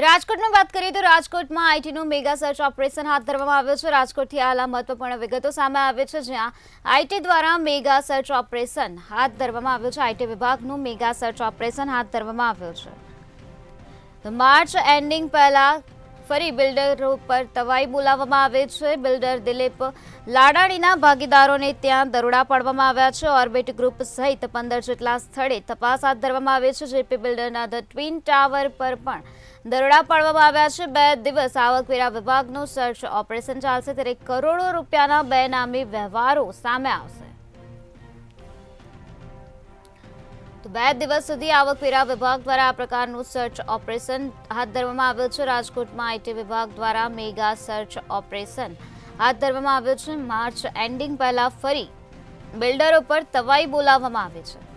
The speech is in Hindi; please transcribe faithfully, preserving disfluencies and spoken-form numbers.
राजकोट में बात करिए तो राजकोट में आईटी नो मेगा सर्च ऑपरेशन हाथ धरवामां आव्युं छे। राजकोट थी आला महत्वपूर्ण विगतो सामे आवी छे, ज्यां आईटी द्वारा मेगा सर्च ऑपरेशन हाथ धरवामां आव्युं छे। आईटी विभागनुं मेगा सर्च ऑपरेशन हाथ धरवामां आव्युं छे। तो मार्च एंडिंग पहला फरी बिल्डरो पर तवाई बोलाववामां आवे छे। बिल्डर दिलीप लाडाणीना भागीदारोने त्यां दरोडा पाडवामां आव्या छे। ऑर्बिट ग्रुप सहित पंदर जेटला स्थळे तपास हाथ धरवामां आवी छे। जेपी बिल्डरना ध ट्विन टावर पर पण दरोडा पाडवामां आव्या छे। बे दिवस आवकवेरा विभागनुं सर्च ऑपरेशन चालशे, त्यारे करोड़ो रूपियाना बेनामी व्यवहारो सामे आवशे। तो बे दिवस सुधी आवकवेरा विभाग द्वारा आ प्रकारनुं सर्च ऑपरेशन हाथ धरवामां आव्युं छे। राजकोटमां आईटी विभाग द्वारा मेगा सर्च ऑपरेशन हाथ धरवामां आव्युं छे। मार्च एंडिंग पहला फरी बिल्डरो पर तवाई बोलाववामां आवी छे।